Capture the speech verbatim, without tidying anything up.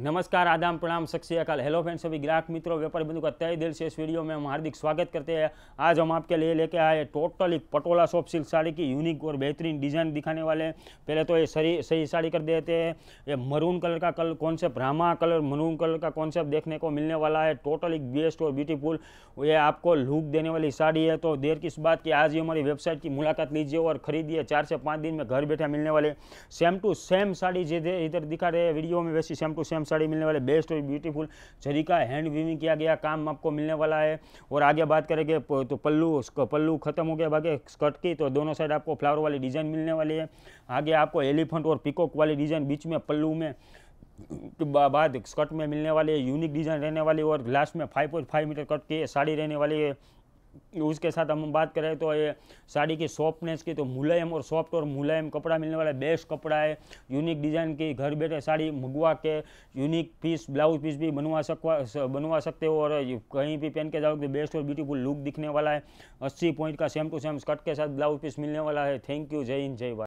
नमस्कार, आदाम, प्रणाम, सत अकाल। हेलो फ्रेंड्स, सभी ग्राहक मित्रों, व्यापार बंधु का तय दिल से इस वीडियो में हम हार्दिक स्वागत करते हैं। आज हम आपके लिए लेके आए totally Patola soft silk sari की यूनिक और बेहतरीन डिज़ाइन दिखाने वाले हैं। पहले तो ये सही सही साड़ी कर देते हैं। ये मरून कलर का कल concept, Rama colour maroon colour का कॉन्सेप्ट देखने को मिलने वाला है। टोटली बेस्ट और ब्यूटीफुल ये आपको लुक देने वाली साड़ी है। तो देर किस बात की, आज ही हमारी वेबसाइट की मुलाकात लीजिए और खरीदिए। चार से पाँच दिन में घर बैठे मिलने वाले सेम टू सेम साड़ी जैसे इधर दिखा रहे हैं वीडियो में, वैसी सेम टू सेम साड़ी मिलने वाले। बेस्ट और ब्यूटीफुल जरी का हैंड वीविंग किया गया काम आपको मिलने वाला है। और आगे बात करेंगे तो पल्लू पल्लू खत्म हो गया बाकी स्कर्ट की, तो दोनों साइड आपको फ्लावर वाली डिजाइन मिलने वाली है। आगे आपको एलिफेंट और पिकॉक वाली डिजाइन बीच में पल्लू में बाद स्कर्ट में मिलने वाली है। यूनिक डिजाइन रहने वाली है। और लास्ट में five point five metre cut की साड़ी रहने वाली है। उसके साथ हम बात करें तो ये साड़ी की सॉफ्टनेस की, तो मुलायम और सॉफ्ट और मुलायम कपड़ा मिलने वाला है। बेस्ट कपड़ा है, यूनिक डिज़ाइन की, घर बैठे साड़ी मंगवा के यूनिक पीस, ब्लाउज पीस भी बनवा सकवा बनवा सकते हो और कहीं भी पहन के जाओगे तो बेस्ट और ब्यूटीफुल लुक दिखने वाला है। अस्सी पॉइंट का सेम टू सेम स्कर्ट के साथ ब्लाउज पीस मिलने वाला है। थैंक यू, जय हिंद, जय भारत।